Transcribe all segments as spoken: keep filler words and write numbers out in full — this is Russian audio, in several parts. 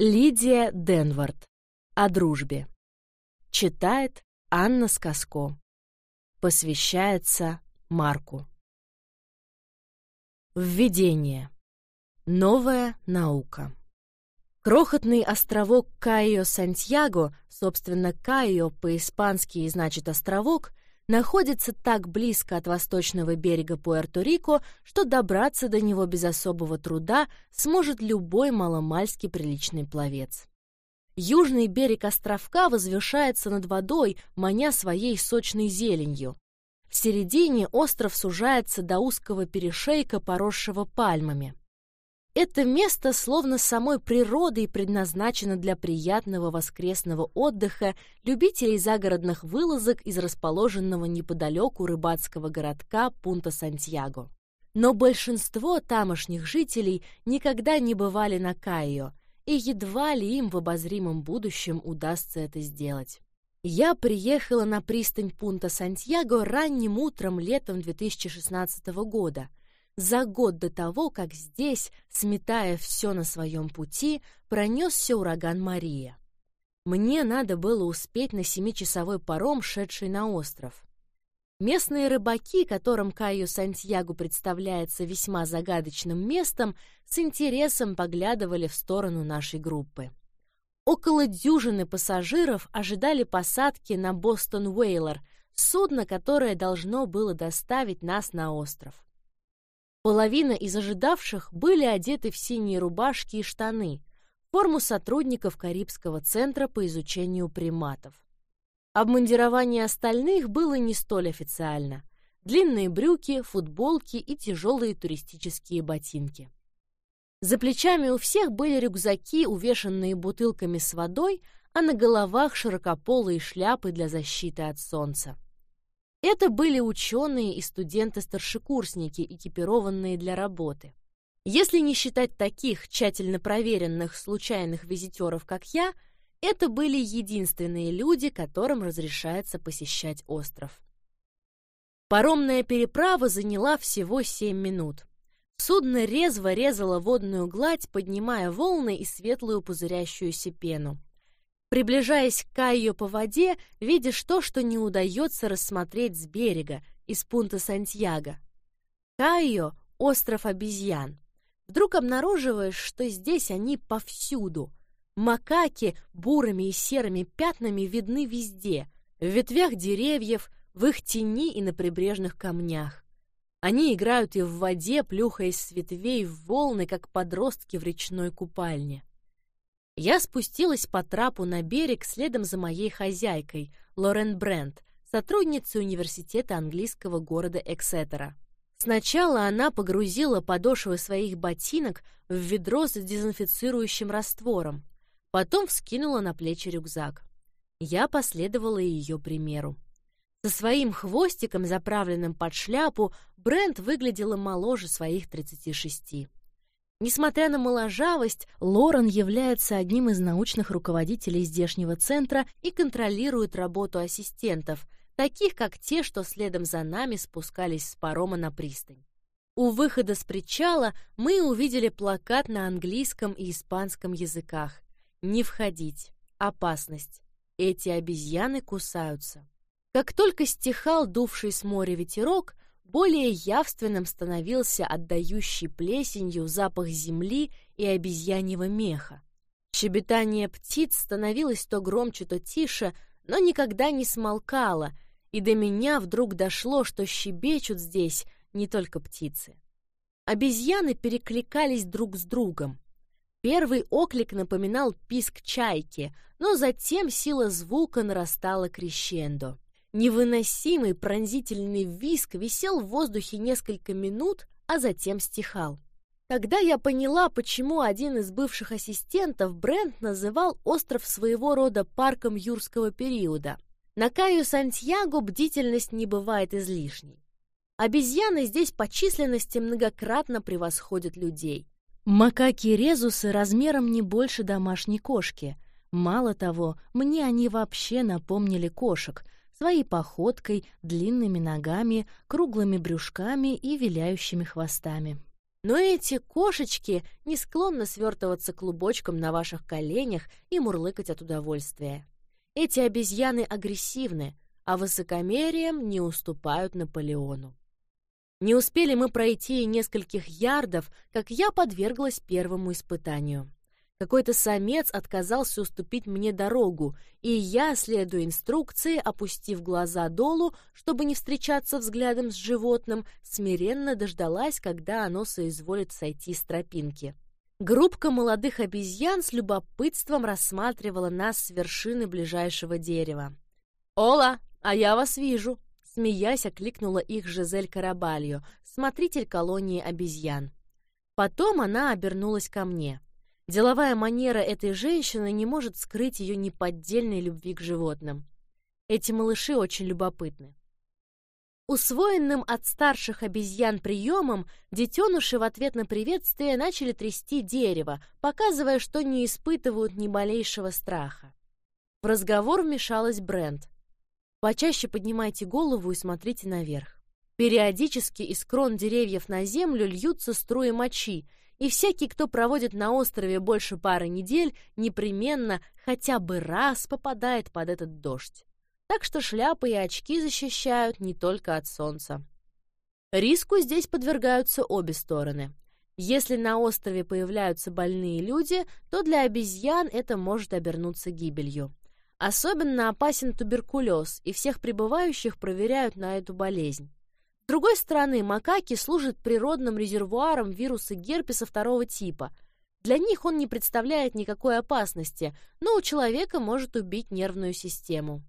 Лидия Денворт. О дружбе. Читает Анна Сказко. Посвящается Марку. Введение. Новая наука. Крохотный островок Кайо-Сантьяго, собственно, Кайо по-испански и значит «островок», находится так близко от восточного берега Пуэрто-Рико, что добраться до него без особого труда сможет любой маломальски приличный пловец. Южный берег островка возвышается над водой, маня своей сочной зеленью. В середине остров сужается до узкого перешейка, поросшего пальмами. Это место словно самой природой предназначено для приятного воскресного отдыха любителей загородных вылазок из расположенного неподалеку рыбацкого городка Пунта-Сантьяго. Но большинство тамошних жителей никогда не бывали на Кайо, и едва ли им в обозримом будущем удастся это сделать. Я приехала на пристань Пунта-Сантьяго ранним утром летом две тысячи шестнадцатого года, за год до того, как здесь, сметая все на своем пути, пронесся ураган Мария. Мне надо было успеть на семичасовой паром, шедший на остров. Местные рыбаки, которым Кайо-Сантьяго представляется весьма загадочным местом, с интересом поглядывали в сторону нашей группы. Около дюжины пассажиров ожидали посадки на Бостон-Вейлер, судно, которое должно было доставить нас на остров. Половина из ожидавших были одеты в синие рубашки и штаны, форму сотрудников Карибского центра по изучению приматов. Обмундирование остальных было не столь официально. Длинные брюки, футболки и тяжелые туристические ботинки. За плечами у всех были рюкзаки, увешанные бутылками с водой, а на головах широкополые шляпы для защиты от солнца. Это были ученые и студенты-старшекурсники, экипированные для работы. Если не считать таких тщательно проверенных случайных визитеров, как я, это были единственные люди, которым разрешается посещать остров. Паромная переправа заняла всего семь минут. Судно резво резало водную гладь, поднимая волны и светлую пузырящуюся пену. Приближаясь к Кайо по воде, видишь то, что не удается рассмотреть с берега, из Пунта-Сантьяго. Кайо — остров обезьян. Вдруг обнаруживаешь, что здесь они повсюду. Макаки бурыми и серыми пятнами видны везде, в ветвях деревьев, в их тени и на прибрежных камнях. Они играют и в воде, плюхаясь с ветвей в волны, как подростки в речной купальне. Я спустилась по трапу на берег следом за моей хозяйкой, Лорен Брент, сотрудницей университета английского города Эксетера. Сначала она погрузила подошвы своих ботинок в ведро с дезинфицирующим раствором, потом вскинула на плечи рюкзак. Я последовала ее примеру. Со своим хвостиком, заправленным под шляпу, Брент выглядела моложе своих тридцати шести. Несмотря на моложавость, Лорен является одним из научных руководителей здешнего центра и контролирует работу ассистентов, таких как те, что следом за нами спускались с парома на пристань. У выхода с причала мы увидели плакат на английском и испанском языках. «Не входить. Опасность. Эти обезьяны кусаются». Как только стихал дувший с моря ветерок, более явственным становился отдающий плесенью запах земли и обезьяньего меха. Щебетание птиц становилось то громче, то тише, но никогда не смолкало, и до меня вдруг дошло, что щебечут здесь не только птицы. Обезьяны перекликались друг с другом. Первый оклик напоминал писк чайки, но затем сила звука нарастала крещендо. Невыносимый пронзительный визг висел в воздухе несколько минут, а затем стихал. Тогда я поняла, почему один из бывших ассистентов Брент называл остров своего рода парком юрского периода. На Кайо-Сантьяго бдительность не бывает излишней. Обезьяны здесь по численности многократно превосходят людей. Макаки-резусы размером не больше домашней кошки. Мало того, мне они вообще напомнили кошек — своей походкой, длинными ногами, круглыми брюшками и виляющими хвостами. Но эти кошечки не склонны свертываться клубочком на ваших коленях и мурлыкать от удовольствия. Эти обезьяны агрессивны, а высокомерием не уступают Наполеону. Не успели мы пройти и нескольких ярдов, как я подверглась первому испытанию. Какой-то самец отказался уступить мне дорогу, и я, следуя инструкции, опустив глаза долу, чтобы не встречаться взглядом с животным, смиренно дождалась, когда оно соизволит сойти с тропинки. Группка молодых обезьян с любопытством рассматривала нас с вершины ближайшего дерева. «Ола, а я вас вижу!» — смеясь, окликнула их Жизель Карабальо, смотритель колонии обезьян. Потом она обернулась ко мне. Деловая манера этой женщины не может скрыть ее неподдельной любви к животным. Эти малыши очень любопытны. Усвоенным от старших обезьян приемом, детеныши в ответ на приветствие начали трясти дерево, показывая, что не испытывают ни малейшего страха. В разговор вмешалась Брент. «Почаще поднимайте голову и смотрите наверх. Периодически из крон деревьев на землю льются струи мочи, и всякий, кто проводит на острове больше пары недель, непременно хотя бы раз попадает под этот дождь. Так что шляпы и очки защищают не только от солнца. Риску здесь подвергаются обе стороны. Если на острове появляются больные люди, то для обезьян это может обернуться гибелью. Особенно опасен туберкулез, и всех прибывающих проверяют на эту болезнь. С другой стороны, макаки служат природным резервуаром вируса герпеса второго типа. Для них он не представляет никакой опасности, но у человека может убить нервную систему.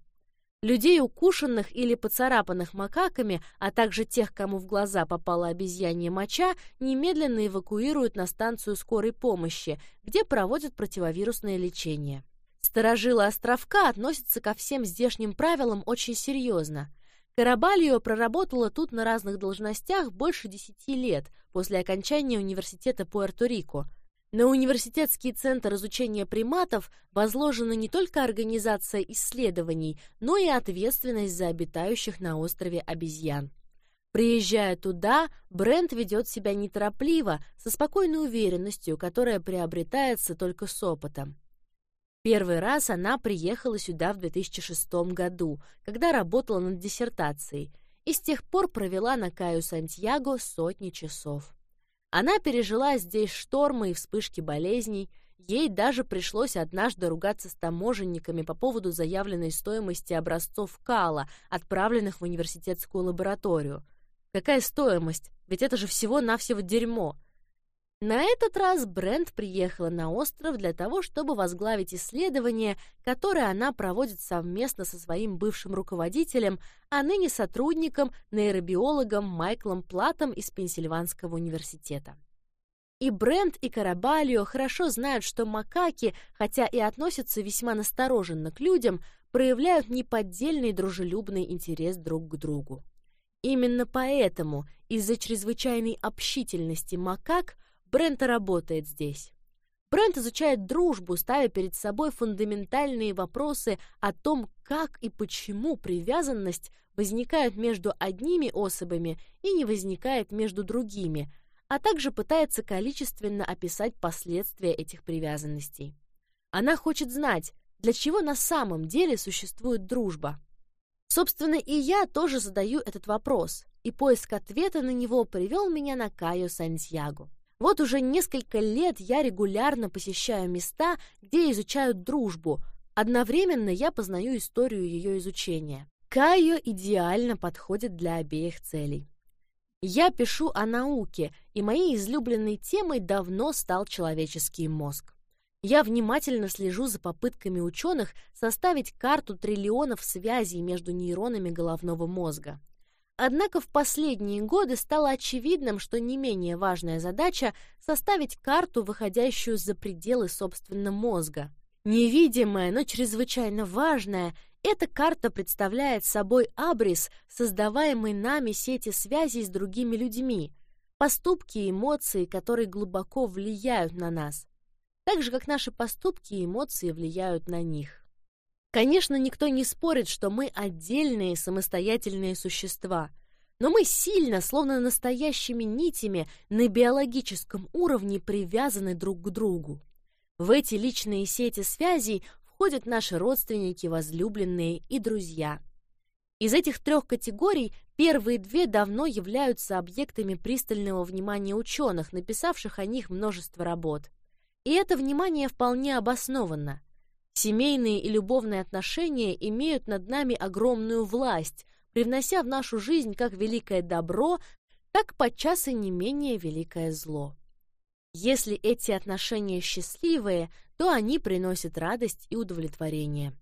Людей, укушенных или поцарапанных макаками, а также тех, кому в глаза попала обезьянья моча, немедленно эвакуируют на станцию скорой помощи, где проводят противовирусное лечение. Старожилы островка относятся ко всем здешним правилам очень серьезно. Карабальо проработала тут на разных должностях больше десяти лет после окончания университета Пуэрто-Рико. На университетский центр изучения приматов возложена не только организация исследований, но и ответственность за обитающих на острове обезьян. Приезжая туда, Брент ведет себя неторопливо, со спокойной уверенностью, которая приобретается только с опытом. Первый раз она приехала сюда в две тысячи шестом году, когда работала над диссертацией, и с тех пор провела на Кайо-Сантьяго сотни часов. Она пережила здесь штормы и вспышки болезней, ей даже пришлось однажды ругаться с таможенниками по поводу заявленной стоимости образцов кала, отправленных в университетскую лабораторию. Какая стоимость? Ведь это же всего-навсего дерьмо! На этот раз Брент приехала на остров для того, чтобы возглавить исследование, которое она проводит совместно со своим бывшим руководителем, а ныне сотрудником, нейробиологом Майклом Платом из Пенсильванского университета. И Брент, и Карабальо хорошо знают, что макаки, хотя и относятся весьма настороженно к людям, проявляют неподдельный дружелюбный интерес друг к другу. Именно поэтому из-за чрезвычайной общительности макак Брент работает здесь. Брент изучает дружбу, ставя перед собой фундаментальные вопросы о том, как и почему привязанность возникает между одними особями и не возникает между другими, а также пытается количественно описать последствия этих привязанностей. Она хочет знать, для чего на самом деле существует дружба. Собственно, и я тоже задаю этот вопрос, и поиск ответа на него привел меня на Кайо-Сантьяго. Вот уже несколько лет я регулярно посещаю места, где изучают дружбу. Одновременно я познаю историю ее изучения. Кайо идеально подходит для обеих целей. Я пишу о науке, и моей излюбленной темой давно стал человеческий мозг. Я внимательно слежу за попытками ученых составить карту триллионов связей между нейронами головного мозга. Однако в последние годы стало очевидным, что не менее важная задача — составить карту, выходящую за пределы собственного мозга. Невидимая, но чрезвычайно важная, эта карта представляет собой абрис, создаваемый нами сети связей с другими людьми, поступки и эмоции, которые глубоко влияют на нас, так же, как наши поступки и эмоции влияют на них. Конечно, никто не спорит, что мы отдельные самостоятельные существа. но мы сильно, словно настоящими нитями, на биологическом уровне привязаны друг к другу. В эти личные сети связей входят наши родственники, возлюбленные и друзья. Из этих трех категорий первые две давно являются объектами пристального внимания ученых, написавших о них множество работ. И это внимание вполне обоснованно. Семейные и любовные отношения имеют над нами огромную власть, привнося в нашу жизнь как великое добро, так подчас и не менее великое зло. Если эти отношения счастливые, то они приносят радость и удовлетворение.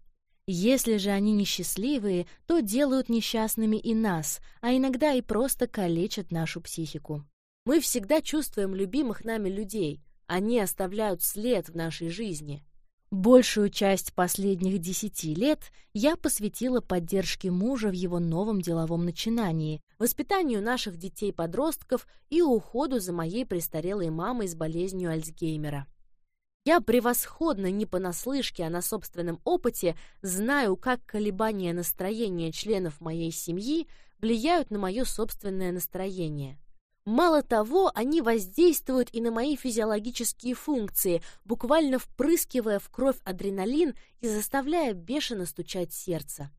Если же они несчастливые, то делают несчастными и нас, а иногда и просто калечат нашу психику. Мы всегда чувствуем любимых нами людей, они оставляют след в нашей жизни. Большую часть последних десяти лет я посвятила поддержке мужа в его новом деловом начинании, воспитанию наших детей-подростков и уходу за моей престарелой мамой с болезнью Альцгеймера. Я превосходно, не понаслышке, а на собственном опыте, знаю, как колебания настроения членов моей семьи влияют на мое собственное настроение. Мало того, они воздействуют и на мои физиологические функции, буквально впрыскивая в кровь адреналин и заставляя бешено стучать сердце.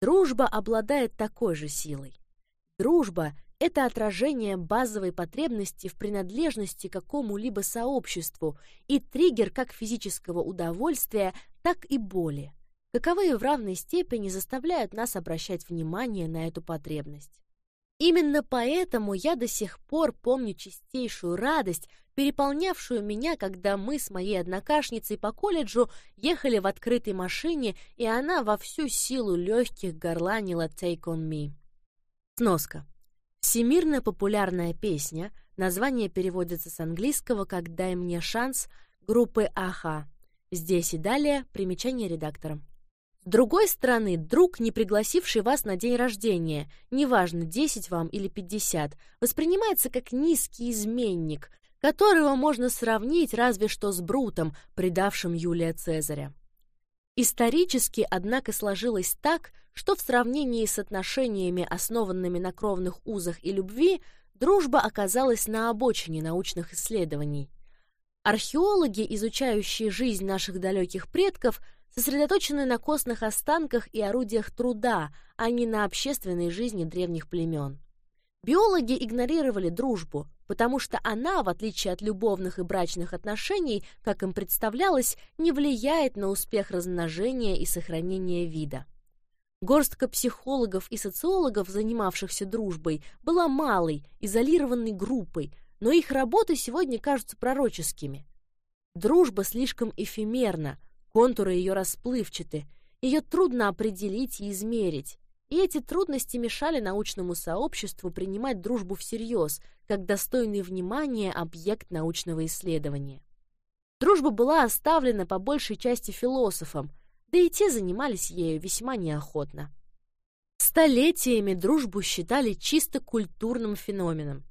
Дружба обладает такой же силой. Дружба — это отражение базовой потребности в принадлежности к какому-либо сообществу и триггер как физического удовольствия, так и боли, каковые в равной степени заставляют нас обращать внимание на эту потребность. Именно поэтому я до сих пор помню чистейшую радость, переполнявшую меня, когда мы с моей однокашницей по колледжу ехали в открытой машине, и она во всю силу легких горланила «Take on Me». Сноска. Всемирно популярная песня, название переводится с английского как «Дай мне шанс» группы АХА. Здесь и далее примечание редактора. С другой стороны, друг, не пригласивший вас на день рождения, неважно, десять вам или пятьдесят, воспринимается как низкий изменник, которого можно сравнить разве что с Брутом, предавшим Юлия Цезаря. Исторически, однако, сложилось так, что в сравнении с отношениями, основанными на кровных узах и любви, дружба оказалась на обочине научных исследований. Археологи, изучающие жизнь наших далеких предков, сосредоточены на костных останках и орудиях труда, а не на общественной жизни древних племен. Биологи игнорировали дружбу, потому что она, в отличие от любовных и брачных отношений, как им представлялось, не влияет на успех размножения и сохранения вида. Горстка психологов и социологов, занимавшихся дружбой, была малой, изолированной группой, но их работы сегодня кажутся пророческими. Дружба слишком эфемерна, контуры ее расплывчаты, ее трудно определить и измерить. И эти трудности мешали научному сообществу принимать дружбу всерьез, как достойный внимания объект научного исследования. Дружба была оставлена по большей части философам, да и те занимались ею весьма неохотно. Столетиями дружбу считали чисто культурным феноменом,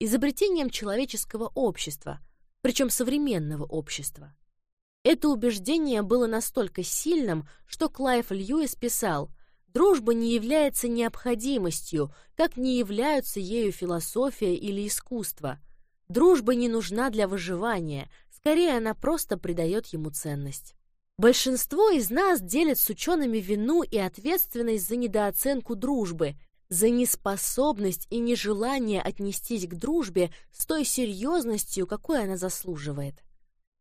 изобретением человеческого общества, причем современного общества. Это убеждение было настолько сильным, что Клайв Льюис писал: «Дружба не является необходимостью, как не являются ею философия или искусство. Дружба не нужна для выживания, скорее она просто придает ему ценность». Большинство из нас делят с учеными вину и ответственность за недооценку дружбы, за неспособность и нежелание отнестись к дружбе с той серьезностью, какой она заслуживает.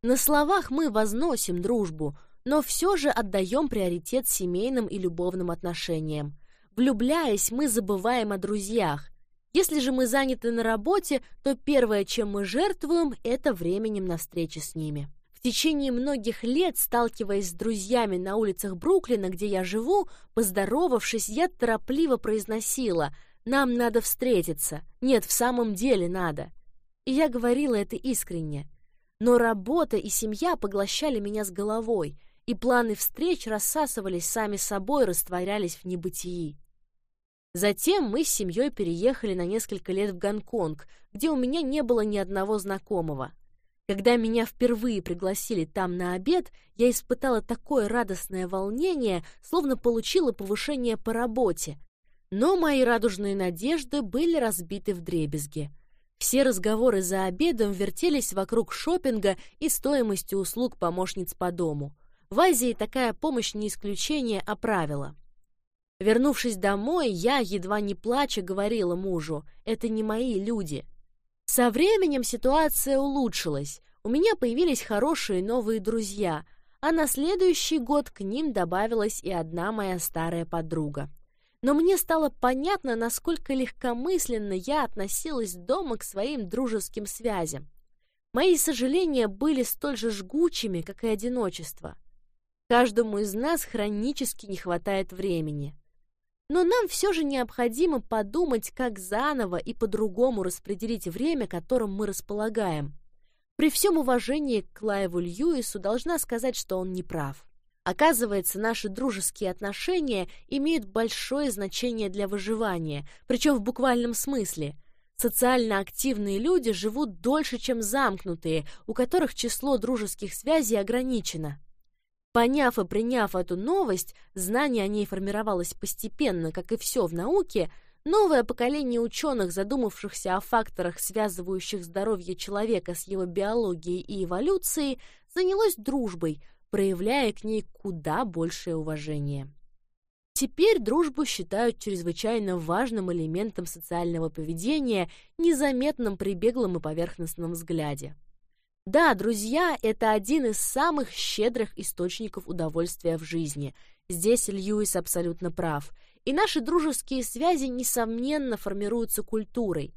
На словах мы возносим дружбу, но все же отдаем приоритет семейным и любовным отношениям. Влюбляясь, мы забываем о друзьях. Если же мы заняты на работе, то первое, чем мы жертвуем, это временем на встречи с ними. В течение многих лет, сталкиваясь с друзьями на улицах Бруклина, где я живу, поздоровавшись, я торопливо произносила: «Нам надо встретиться». «Нет, в самом деле надо». И я говорила это искренне. Но работа и семья поглощали меня с головой, и планы встреч рассасывались сами собой, растворялись в небытии. Затем мы с семьей переехали на несколько лет в Гонконг, где у меня не было ни одного знакомого. Когда меня впервые пригласили там на обед, я испытала такое радостное волнение, словно получила повышение по работе. Но мои радужные надежды были разбиты вдребезги. Все разговоры за обедом вертелись вокруг шопинга и стоимости услуг помощниц по дому. В Азии такая помощь не исключение, а правило. Вернувшись домой, я, едва не плача, говорила мужу: «Это не мои люди». Со временем ситуация улучшилась. У меня появились хорошие новые друзья, а на следующий год к ним добавилась и одна моя старая подруга. Но мне стало понятно, насколько легкомысленно я относилась дома к своим дружеским связям. Мои сожаления были столь же жгучими, как и одиночество. Каждому из нас хронически не хватает времени. Но нам все же необходимо подумать, как заново и по-другому распределить время, которым мы располагаем. При всем уважении к Клайву Льюису должна сказать, что он не прав. Оказывается, наши дружеские отношения имеют большое значение для выживания, причем в буквальном смысле. Социально активные люди живут дольше, чем замкнутые, у которых число дружеских связей ограничено. Поняв и приняв эту новость, знание о ней формировалось постепенно, как и все в науке, новое поколение ученых, задумавшихся о факторах, связывающих здоровье человека с его биологией и эволюцией, занялось дружбой, проявляя к ней куда большее уважение. Теперь дружбу считают чрезвычайно важным элементом социального поведения, незаметным при беглом и поверхностном взгляде. Да, друзья – это один из самых щедрых источников удовольствия в жизни. Здесь Льюис абсолютно прав. И наши дружеские связи, несомненно, формируются культурой.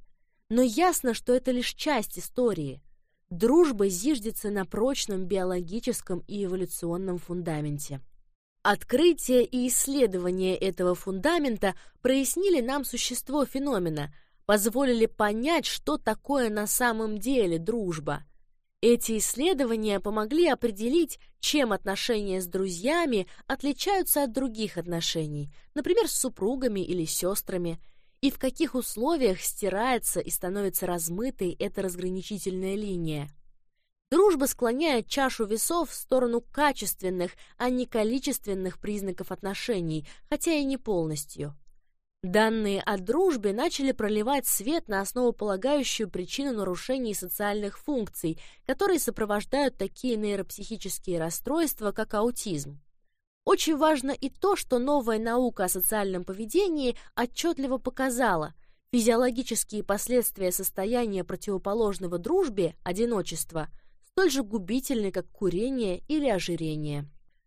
Но ясно, что это лишь часть истории. Дружба зиждется на прочном биологическом и эволюционном фундаменте. Открытие и исследование этого фундамента прояснили нам существо феномена, позволили понять, что такое на самом деле дружба. Эти исследования помогли определить, чем отношения с друзьями отличаются от других отношений, например, с супругами или сестрами, и в каких условиях стирается и становится размытой эта разграничительная линия. Дружба склоняет чашу весов в сторону качественных, а не количественных признаков отношений, хотя и не полностью. Данные о дружбе начали проливать свет на основополагающую причину нарушений социальных функций, которые сопровождают такие нейропсихические расстройства, как аутизм. Очень важно и то, что новая наука о социальном поведении отчетливо показала: физиологические последствия состояния, противоположного дружбе, одиночества, столь же губительны, как курение или ожирение.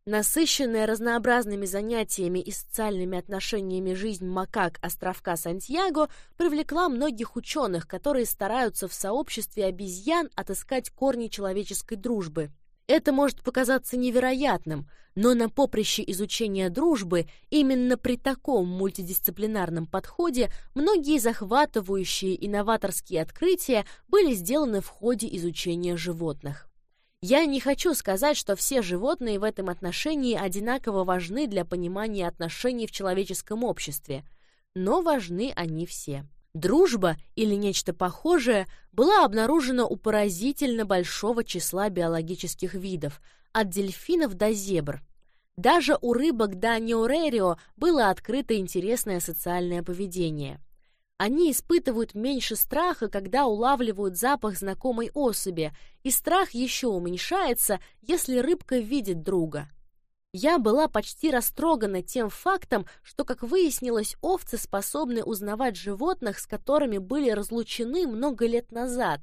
Насыщенная разнообразными занятиями и социальными отношениями жизнь макак островка Сантьяго привлекла многих ученых, которые стараются в сообществе обезьян отыскать корни человеческой дружбы. Это может показаться невероятным, но на поприще изучения дружбы именно при таком мультидисциплинарном подходе многие захватывающие инноваторские открытия были сделаны в ходе изучения животных. Я не хочу сказать, что все животные в этом отношении одинаково важны для понимания отношений в человеческом обществе, но важны они все. Дружба или нечто похожее была обнаружена у поразительно большого числа биологических видов, от дельфинов до зебр. Даже у рыбок Данио рерио было открыто интересное социальное поведение. Они испытывают меньше страха, когда улавливают запах знакомой особи, и страх еще уменьшается, если рыбка видит друга. Я была почти растрогана тем фактом, что, как выяснилось, овцы способны узнавать животных, с которыми были разлучены много лет назад.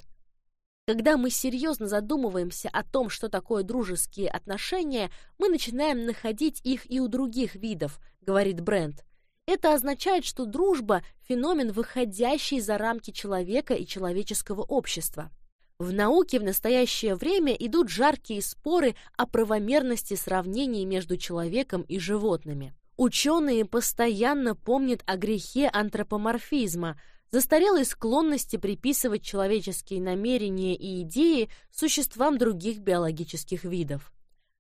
Когда мы серьезно задумываемся о том, что такое дружеские отношения, мы начинаем находить их и у других видов, говорит Брент. Это означает, что дружба – феномен, выходящий за рамки человека и человеческого общества. В науке в настоящее время идут жаркие споры о правомерности сравнений между человеком и животными. Ученые постоянно помнят о грехе антропоморфизма, застарелой склонности приписывать человеческие намерения и идеи существам других биологических видов.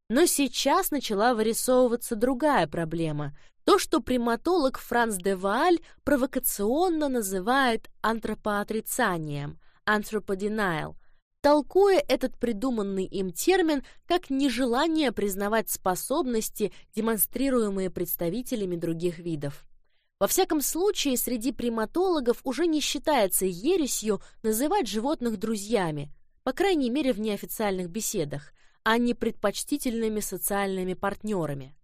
Но сейчас начала вырисовываться другая проблема – то, что приматолог Франц де Валь провокационно называет антропоотрицанием, anthropodenial, толкуя этот придуманный им термин как нежелание признавать способности, демонстрируемые представителями других видов. Во всяком случае, среди приматологов уже не считается ересью называть животных друзьями, по крайней мере в неофициальных беседах, а не предпочтительными социальными партнерами.